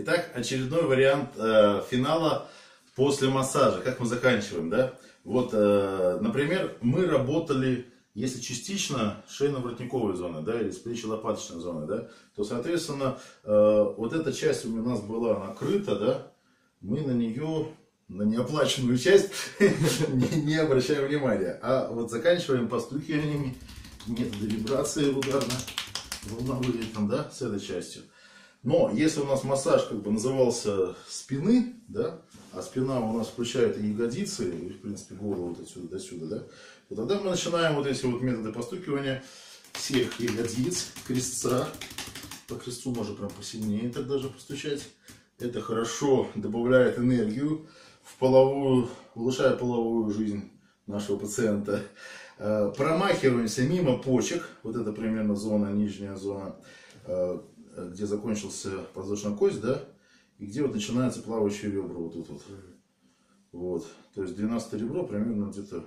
Итак, очередной вариант финала после массажа. Как мы заканчиваем, да? Вот, например, мы работали, если частично, шейно-воротниковой зоной, да, или с плечо-лопаточной зоной, да, то, соответственно, вот эта часть у нас была накрыта, да, мы на нее, на неоплаченную часть, не обращаем внимания. А вот заканчиваем постукиваниями, методы вибрации ударно-волновые, да, с этой частью. Но если у нас массаж как бы назывался спины, да, а спина у нас включает и ягодицы, и в принципе голову вот отсюда до сюда, да, то тогда мы начинаем вот эти вот методы постукивания всех ягодиц, крестца. По крестцу можно прям посильнее так даже постучать. Это хорошо добавляет энергию в половую, улучшая половую жизнь нашего пациента. Промахиваемся мимо почек, вот это примерно зона, нижняя зона, где закончился подвздошная кость, да, и где вот начинается плавающие ребра, вот тут вот. Вот, то есть 12 ребро примерно где-то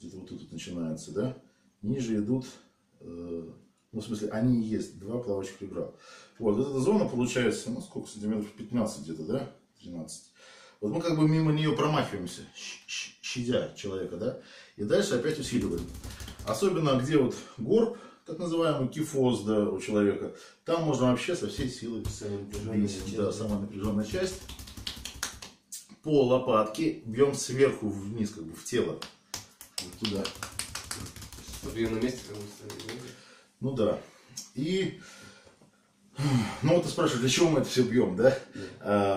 вот тут вот начинается, да, ниже идут, ну, в смысле, они и есть, два плавающих ребра. Вот эта зона получается, ну, сколько сантиметров, 15 где-то, да, 13. Вот мы как бы мимо нее промахиваемся, щадя человека, да, и дальше опять усиливаем. Особенно, где вот горб, так называемый кифоз, да, у человека, там можно вообще со всей силы бить, да, самая напряженная часть. По лопатке бьем сверху вниз, как бы в тело, вот туда. Бьем на месте, как будто. Ну да. И, ну вот ты спрашиваешь, для чего мы это все бьем, да?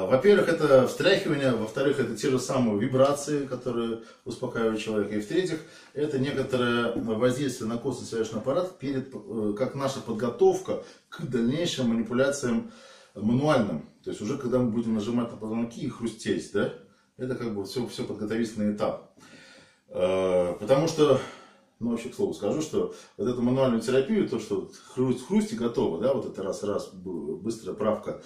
Во-первых, это встряхивание, во-вторых, это те же самые вибрации, которые успокаивают человека, и в-третьих, это некоторое воздействие на костно-связочный аппарат, как наша подготовка к дальнейшим манипуляциям мануальным, то есть уже когда мы будем нажимать на позвонки и хрустеть, да? Это как бы все подготовительный этап, потому что, ну, вообще, к слову скажу, что вот эту мануальную терапию, то, что хрусть и готово, да, вот это раз-раз, быстрая правка,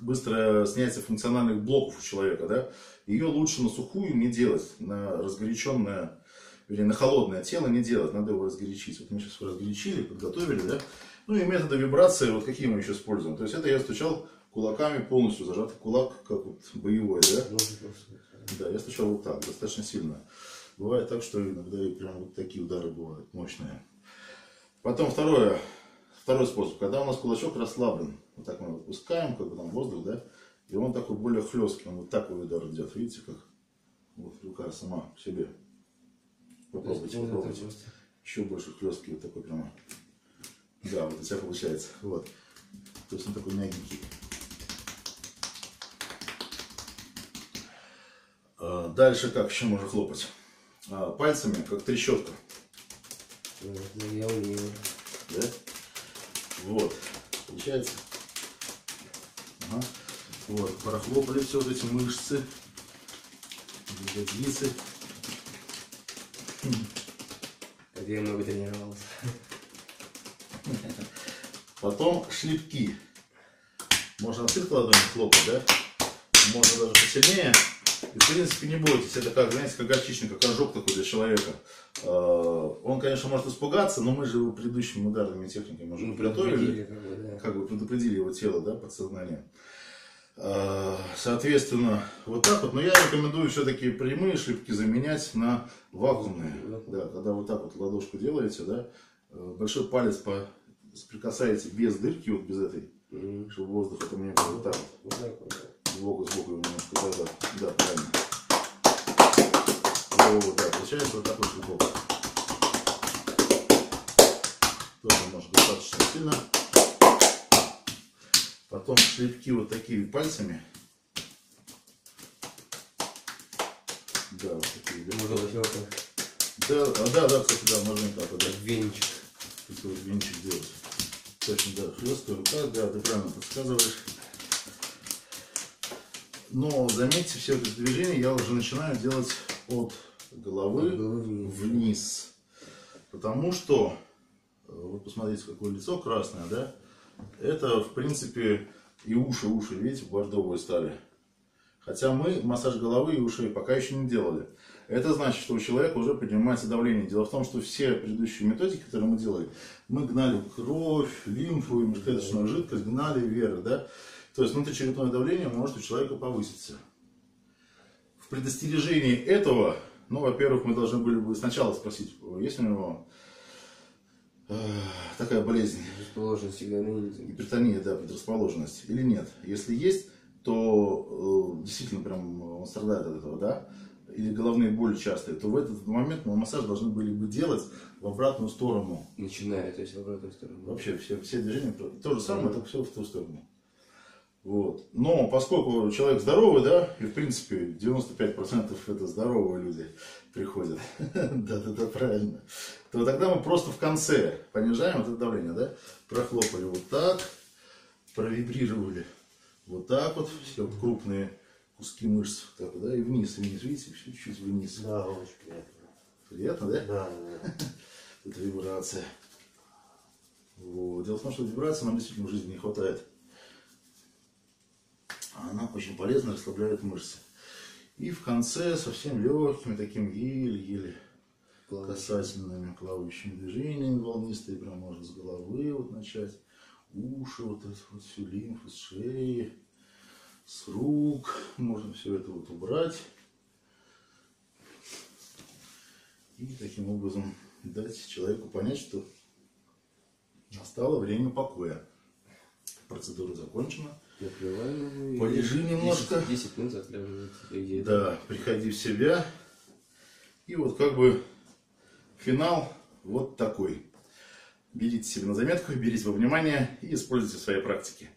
быстрое снятие функциональных блоков у человека, да, ее лучше на сухую не делать, на разгоряченное, или на холодное тело не делать, надо его разгорячить. Вот мы сейчас его разгорячили, подготовили, да, ну и методы вибрации, вот какие мы еще используем, то есть это я стучал кулаками, полностью зажатый кулак, как вот боевой, да, да, я стучал вот так, достаточно сильно. Бывает так, что иногда и прям вот такие удары бывают мощные. Потом второй способ, когда у нас кулачок расслаблен, вот так мы его отпускаем, как бы там воздух, да, и он такой более хлесткий, он вот такой удар идет, видите, как вот рука сама к себе. Попробуйте, попробуйте. Еще больше хлесткий, вот такой прямо. Да, вот у тебя получается, вот. То есть он такой мягенький. Дальше как еще можно хлопать? Пальцами, как трещотка. Я умею. Да? Вот. Получается. Ага. Вот. Прохлопали все вот эти мышцы. Ягодицы. Это я много тренировался. Потом шлепки. Можно открыть ладони, хлопать, да? Можно даже посильнее. И, в принципе, не бойтесь, это как, знаете, как горчичник, как ожог такой для человека. Он, конечно, может испугаться, но мы же его предыдущими ударными техниками уже подготовили, как бы предупредили его тело, да, подсознание. Соответственно, вот так вот, но я рекомендую все-таки прямые шлепки заменять на вакуумные. Да, когда вот так вот ладошку делаете, да, большой палец соприкасаете без дырки, вот без этой, чтобы воздух это мне вот так вот. Сбоку немножко, да, правильно. Вот, да, получается вот такой шлепок. Тоже немножко достаточно сильно. Потом шлепки вот такими пальцами. Да, вот такие. Да, кстати, да, можно так вот. Венчик. Тут вот венчик делать. Точно, да, хлесткая рука, да, ты правильно подсказываешь. Но заметьте, все эти движения я уже начинаю делать от головы вниз. Потому что, вот посмотрите, какое лицо красное, да? Это, в принципе, и уши, видите, бордовые стали. Хотя мы массаж головы и ушей пока еще не делали. Это значит, что у человека уже поднимается давление. Дело в том, что все предыдущие методики, которые мы делали, мы гнали кровь, лимфу и межклеточную жидкость, гнали вверх, да? То есть внутричерепное давление может у человека повыситься. В предостережении этого, ну, во-первых, мы должны были бы сначала спросить, есть у него такая болезнь, гипертония, да, предрасположенность, или нет. Если есть, то действительно прям он страдает от этого, да, или головные боли частые, то в этот момент мы массаж должны были бы делать в обратную сторону. Начиная, то есть в обратную сторону. Вообще все движения, то же самое, только все в ту сторону. Вот. Но поскольку человек здоровый, да, и в принципе 95% это здоровые люди приходят, да-да-да, правильно, то тогда мы просто в конце понижаем вот это давление, да, прохлопали вот так, провибрировали вот так вот, все крупные куски мышц, так, да, и вниз, видите, чуть-чуть вниз. Да, очень приятно. Приятно, да? Да, да. Это вибрация. Вот. Дело в том, что вибрации нам действительно в жизни не хватает. Она очень полезна, расслабляет мышцы. И в конце совсем легкими, такими еле-еле касательными плавающими движениями, волнистые, прям можно с головы вот начать, уши, вот это вот всю лимфу, с шеи, с рук, можно все это вот убрать. И таким образом дать человеку понять, что настало время покоя. Процедура закончена. Полежи немножко. 10 минут отлеживает. Да, приходи в себя. И вот как бы финал вот такой. Берите себе на заметку, берите во внимание и используйте в своей практике.